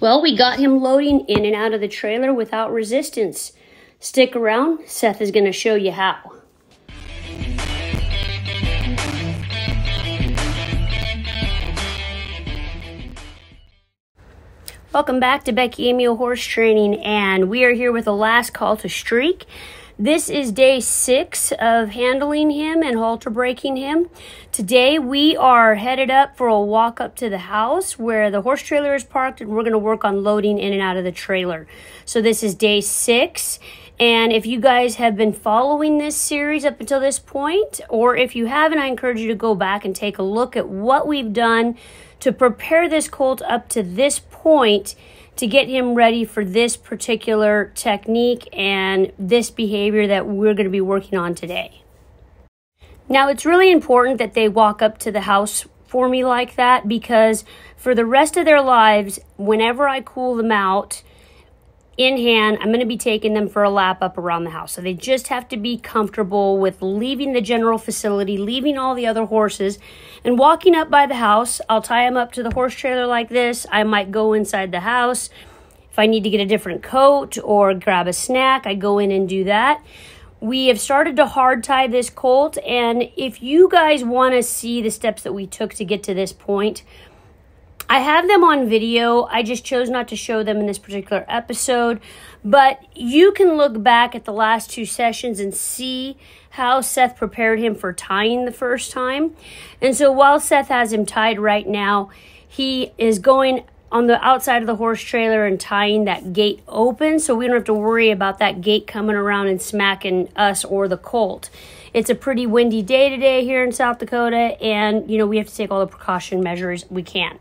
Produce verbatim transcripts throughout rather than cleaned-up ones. Well, we got him loading in and out of the trailer without resistance. Stick around, Seth is going to show you how. Welcome back to Becky Amio Horse Training, and we are here with the last call to streak. This is day six of handling him and halter breaking him. Today we are headed up for a walk up to the house where the horse trailer is parked, and we're going to work on loading in and out of the trailer. So this is day six, and if you guys have been following this series up until this point, or if you haven't, I encourage you to go back and take a look at what we've done to prepare this colt up to this point to get him ready for this particular technique and this behavior that we're going to be working on today. Now, it's really important that they walk up to the house for me like that, because for the rest of their lives, whenever I cool them out in hand, I'm going to be taking them for a lap up around the house. So they just have to be comfortable with leaving the general facility, leaving all the other horses, and walking up by the house. I'll tie them up to the horse trailer like this. I might go inside the house. If I need to get a different coat or grab a snack, I go in and do that. We have started to hard tie this colt, and if you guys want to see the steps that we took to get to this point, I have them on video. I just chose not to show them in this particular episode, but you can look back at the last two sessions and see how Seth prepared him for tying the first time. And so while Seth has him tied right now, he is going on the outside of the horse trailer and tying that gate open, so we don't have to worry about that gate coming around and smacking us or the colt. It's a pretty windy day today here in South Dakota, and you know, we have to take all the precaution measures we can.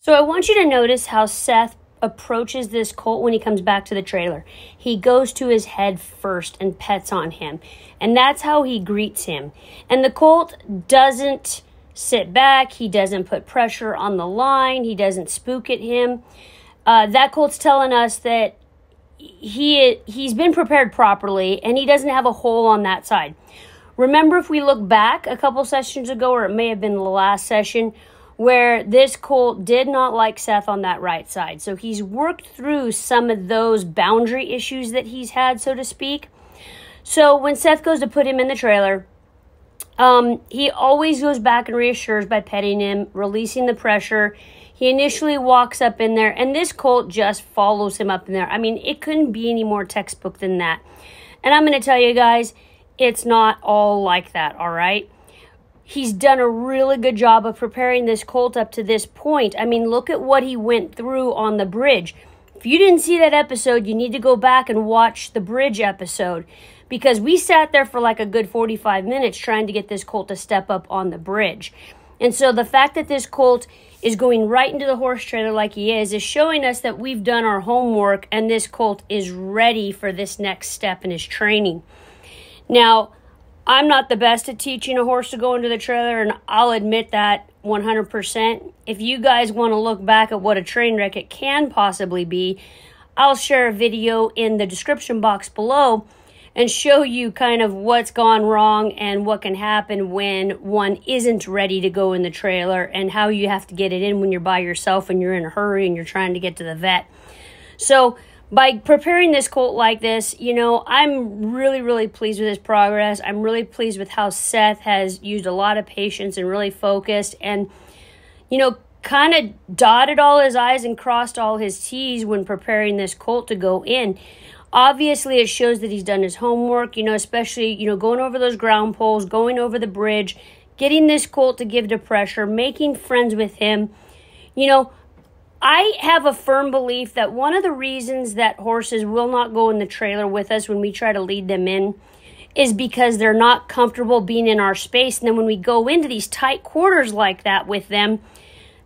So I want you to notice how Seth approaches this colt when he comes back to the trailer. He goes to his head first and pets on him, and that's how he greets him. And the colt doesn't sit back. He doesn't put pressure on the line. He doesn't spook at him. Uh, that colt's telling us that he, he's been prepared properly, and he doesn't have a hole on that side. Remember, if we look back a couple sessions ago, or it may have been the last session, where this colt did not like Seth on that right side. So he's worked through some of those boundary issues that he's had, so to speak. So when Seth goes to put him in the trailer, um, he always goes back and reassures by petting him, releasing the pressure. He initially walks up in there, and this colt just follows him up in there. I mean, it couldn't be any more textbook than that. And I'm going to tell you guys, it's not all like that, all right? He's done a really good job of preparing this colt up to this point. I mean, look at what he went through on the bridge. If you didn't see that episode, you need to go back and watch the bridge episode, because we sat there for like a good forty-five minutes trying to get this colt to step up on the bridge. And so the fact that this colt is going right into the horse trailer like he is is showing us that we've done our homework, and this colt is ready for this next step in his training. Now, I'm not the best at teaching a horse to go into the trailer, and I'll admit that one hundred percent. If you guys want to look back at what a train wreck it can possibly be, I'll share a video in the description box below and show you kind of what's gone wrong and what can happen when one isn't ready to go in the trailer, and how you have to get it in when you're by yourself and you're in a hurry and you're trying to get to the vet. So by preparing this colt like this, you know, I'm really, really pleased with his progress. I'm really pleased with how Seth has used a lot of patience and really focused, and, you know, kind of dotted all his I's and crossed all his T's when preparing this colt to go in. Obviously, it shows that he's done his homework, you know, especially, you know, going over those ground poles, going over the bridge, getting this colt to give to pressure, making friends with him, you know. I have a firm belief that one of the reasons that horses will not go in the trailer with us when we try to lead them in is because they're not comfortable being in our space. And then when we go into these tight quarters like that with them,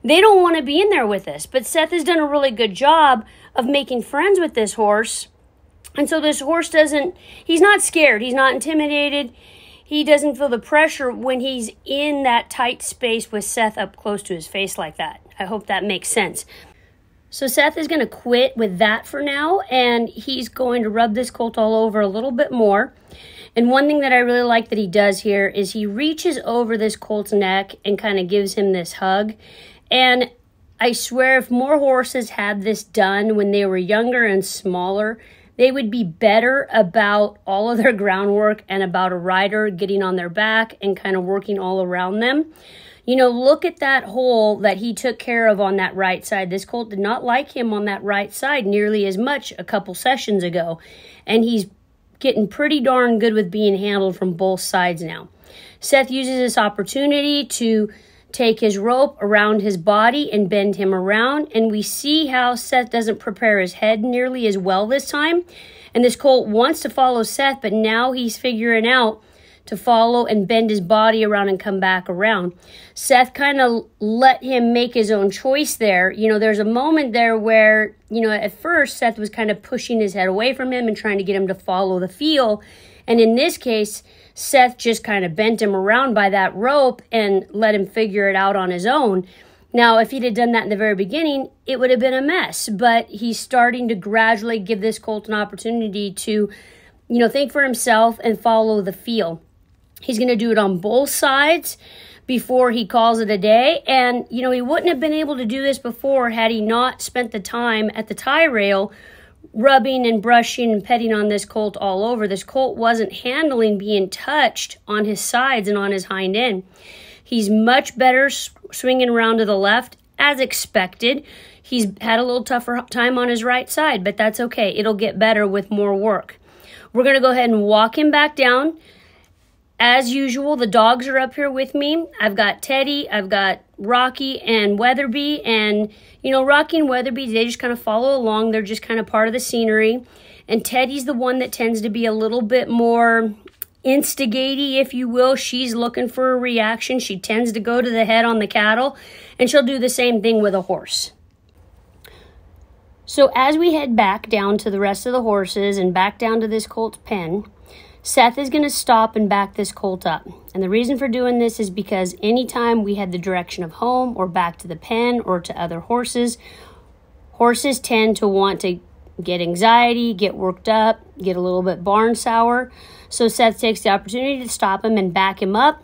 they don't want to be in there with us. But Seth has done a really good job of making friends with this horse. And so this horse doesn't, he's not scared. He's not intimidated. He doesn't feel the pressure when he's in that tight space with Seth up close to his face like that. I hope that makes sense. So Seth is going to quit with that for now, and he's going to rub this colt all over a little bit more. And one thing that I really like that he does here is he reaches over this colt's neck and kind of gives him this hug. And I swear if more horses had this done when they were younger and smaller, they would be better about all of their groundwork and about a rider getting on their back and kind of working all around them. You know, look at that hole that he took care of on that right side. This colt did not like him on that right side nearly as much a couple sessions ago. And he's getting pretty darn good with being handled from both sides now. Seth uses this opportunity to take his rope around his body and bend him around. And we see how Seth doesn't prepare his head nearly as well this time. And this colt wants to follow Seth, but now he's figuring out to follow and bend his body around and come back around. Seth kind of let him make his own choice there. You know, there's a moment there where, you know, at first Seth was kind of pushing his head away from him and trying to get him to follow the feel. And in this case, Seth just kind of bent him around by that rope and let him figure it out on his own. Now, if he'd have done that in the very beginning, it would have been a mess. But he's starting to gradually give this colt an opportunity to, you know, think for himself and follow the feel. He's going to do it on both sides before he calls it a day. And, you know, he wouldn't have been able to do this before had he not spent the time at the tie rail rubbing and brushing and petting on this colt all over. This colt wasn't handling being touched on his sides and on his hind end. He's much better swinging around to the left, as expected. He's had a little tougher time on his right side, but that's okay. It'll get better with more work. We're going to go ahead and walk him back down. As usual, the dogs are up here with me. I've got Teddy, I've got Rocky and Weatherby, and, you know, Rocky and Weatherby, they just kind of follow along. They're just kind of part of the scenery. And Teddy's the one that tends to be a little bit more instigaty, if you will. She's looking for a reaction. She tends to go to the head on the cattle, and she'll do the same thing with a horse. So as we head back down to the rest of the horses and back down to this colt's pen, Seth is going to stop and back this colt up. And the reason for doing this is because anytime we head the direction of home or back to the pen or to other horses, horses tend to want to get anxiety, get worked up, get a little bit barn sour. So Seth takes the opportunity to stop him and back him up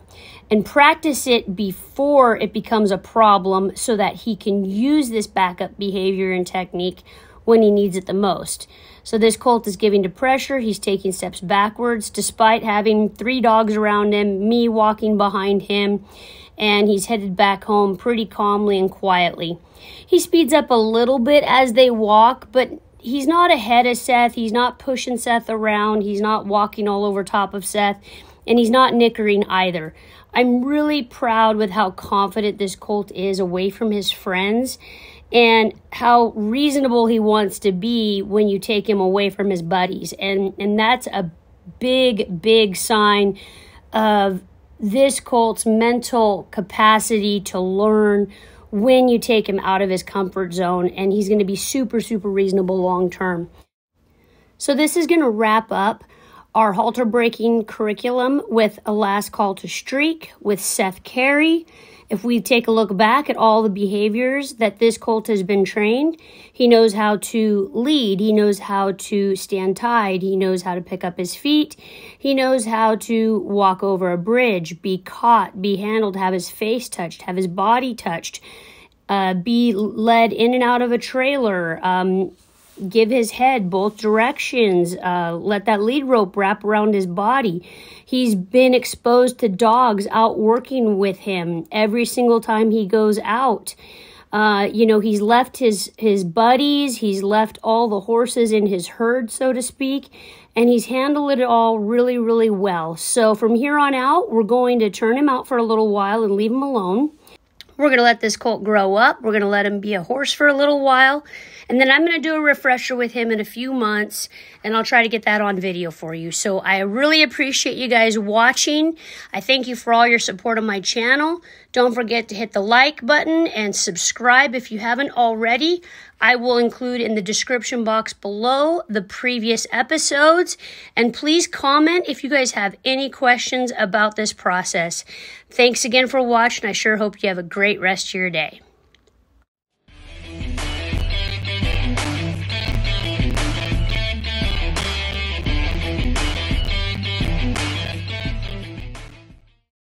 and practice it before it becomes a problem so that he can use this backup behavior and technique when he needs it the most. So this colt is giving to pressure. He's taking steps backwards despite having three dogs around him, me walking behind him, and he's headed back home pretty calmly and quietly. He speeds up a little bit as they walk, but he's not ahead of Seth. He's not pushing Seth around. He's not walking all over top of Seth, and he's not nickering either. I'm really proud with how confident this colt is away from his friends and how reasonable he wants to be when you take him away from his buddies. And, and that's a big, big sign of this colt's mental capacity to learn when you take him out of his comfort zone. And he's going to be super, super reasonable long term. So this is going to wrap up our halter breaking curriculum with a Last Call to Streak with Seth Carey. If we take a look back at all the behaviors that this colt has been trained, he knows how to lead, he knows how to stand tied, he knows how to pick up his feet, he knows how to walk over a bridge, be caught, be handled, have his face touched, have his body touched, uh, be led in and out of a trailer, um, give his head both directions, uh, let that lead rope wrap around his body. He's been exposed to dogs out working with him every single time he goes out. Uh, you know, he's left his, his buddies, he's left all the horses in his herd, so to speak, and he's handled it all really, really well. So from here on out, we're going to turn him out for a little while and leave him alone. We're going to let this colt grow up. We're going to let him be a horse for a little while. And then I'm going to do a refresher with him in a few months, and I'll try to get that on video for you. So I really appreciate you guys watching. I thank you for all your support on my channel. Don't forget to hit the like button and subscribe if you haven't already. I will include in the description box below the previous episodes. And please comment if you guys have any questions about this process. Thanks again for watching. I sure hope you have a great rest of your day.